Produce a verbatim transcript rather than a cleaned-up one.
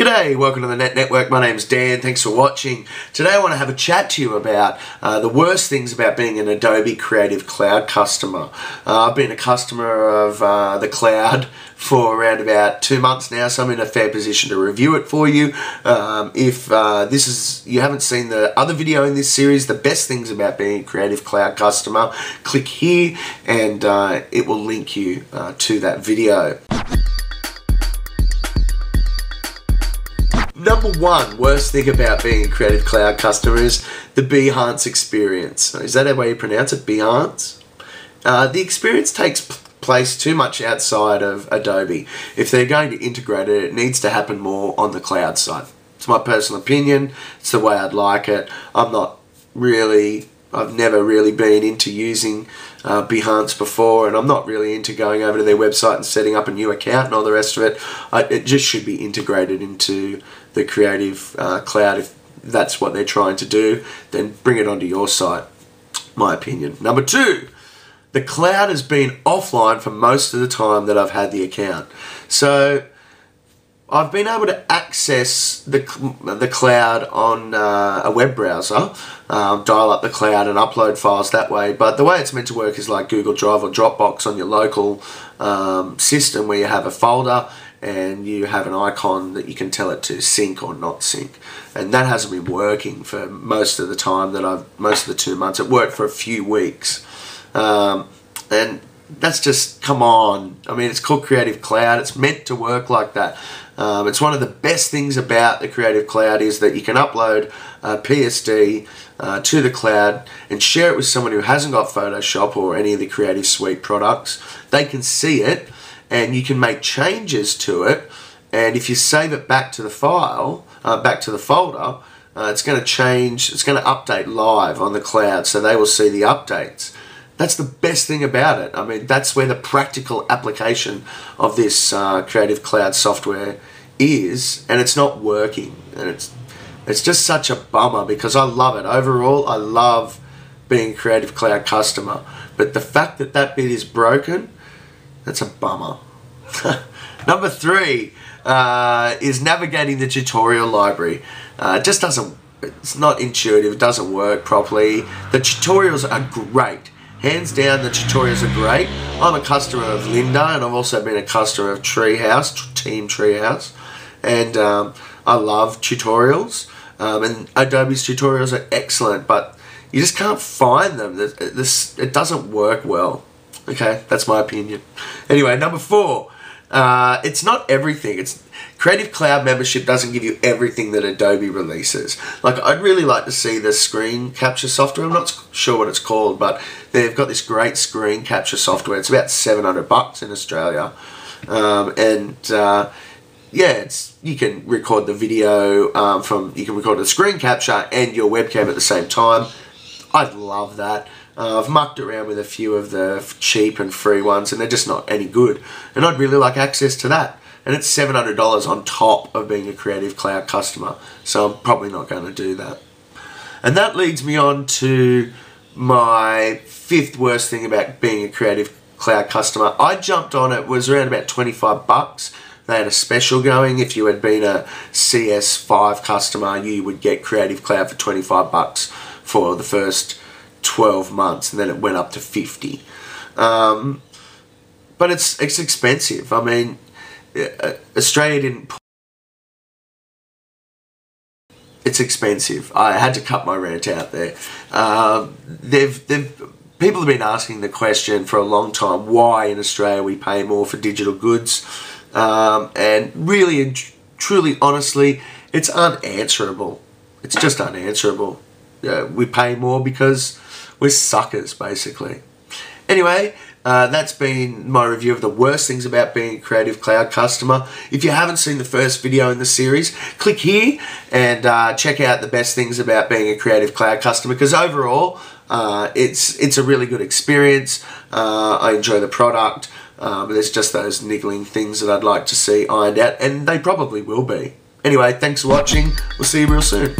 G'day, welcome to the Net Network. My name's Dan, thanks for watching. Today I want to have a chat to you about uh, the worst things about being an Adobe Creative Cloud customer. Uh, I've been a customer of uh, the cloud for around about two months now, so I'm in a fair position to review it for you. Um, if uh, this is you haven't seen the other video in this series, the best things about being a Creative Cloud customer, click here and uh, it will link you uh, to that video. Number one worst thing about being a Creative Cloud customer is the Behance experience. Is that the way you pronounce it? Behance? Uh, the experience takes place too much outside of Adobe. If they're going to integrate it, it needs to happen more on the cloud side. It's my personal opinion. It's the way I'd like it. I'm not really... I've never really been into using uh, Behance before, and I'm not really into going over to their website and setting up a new account and all the rest of it. I, it just should be integrated into the Creative uh, Cloud. If that's what they're trying to do, then bring it onto your site, my opinion. Number two, the cloud has been offline for most of the time that I've had the account. So I've been able to access the, the cloud on uh, a web browser, uh, dial up the cloud and upload files that way, but the way it's meant to work is like Google Drive or Dropbox on your local um, system, where you have a folder and you have an icon that you can tell it to sync or not sync. And that hasn't been working for most of the time that I've, most of the two months. It worked for a few weeks. Um, and that's just, come on. I mean, it's called Creative Cloud. It's meant to work like that. Um, it's one of the best things about the Creative Cloud is that you can upload a P S D uh, to the cloud and share it with someone who hasn't got Photoshop or any of the Creative Suite products. They can see it and you can make changes to it. And if you save it back to the file, uh, back to the folder, uh, it's going to change, it's going to update live on the cloud, so they will see the updates. That's the best thing about it. I mean, that's where the practical application of this uh, Creative Cloud software is, and it's not working. And it's it's just such a bummer, because I love it. Overall, I love being a Creative Cloud customer. But the fact that that bit is broken, that's a bummer. Number three uh, is navigating the tutorial library. Uh, it just doesn't, it's not intuitive, it doesn't work properly. The tutorials are great. Hands down, the tutorials are great. I'm a customer of Linda, and I've also been a customer of Treehouse, Team Treehouse, and um, I love tutorials, um, and Adobe's tutorials are excellent, but you just can't find them. This, it doesn't work well. Okay, that's my opinion. Anyway, number four, uh, it's not everything. It's Creative Cloud membership doesn't give you everything that Adobe releases. Like, I'd really like to see the screen capture software. I'm not sure what it's called, but they've got this great screen capture software. It's about seven hundred bucks in Australia. Um, and uh, yeah, it's, you can record the video um, from, you can record the screen capture and your webcam at the same time. I'd love that. Uh, I've mucked around with a few of the cheap and free ones, and they're just not any good. And I'd really like access to that. And it's seven hundred dollars on top of being a Creative Cloud customer. So I'm probably not going to do that. And that leads me on to my fifth worst thing about being a Creative Cloud customer. I jumped on it, was around about twenty-five bucks. They had a special going. If you had been a C S five customer, you would get Creative Cloud for twenty-five bucks for the first twelve months. And then it went up to fifty. Um, but it's, it's expensive. I mean... Australia didn't. It's expensive. I had to cut my rant out there. Um, they've, they've, people have been asking the question for a long time, why in Australia we pay more for digital goods. Um, and really and truly, honestly, it's unanswerable. It's just unanswerable. Uh, we pay more because we're suckers, basically. Anyway, uh, that's been my review of the worst things about being a Creative Cloud customer. If you haven't seen the first video in the series, click here and uh, check out the best things about being a Creative Cloud customer, because overall, uh, it's, it's a really good experience. Uh, I enjoy the product, uh, but there's just those niggling things that I'd like to see ironed out, and they probably will be. Anyway, thanks for watching. We'll see you real soon.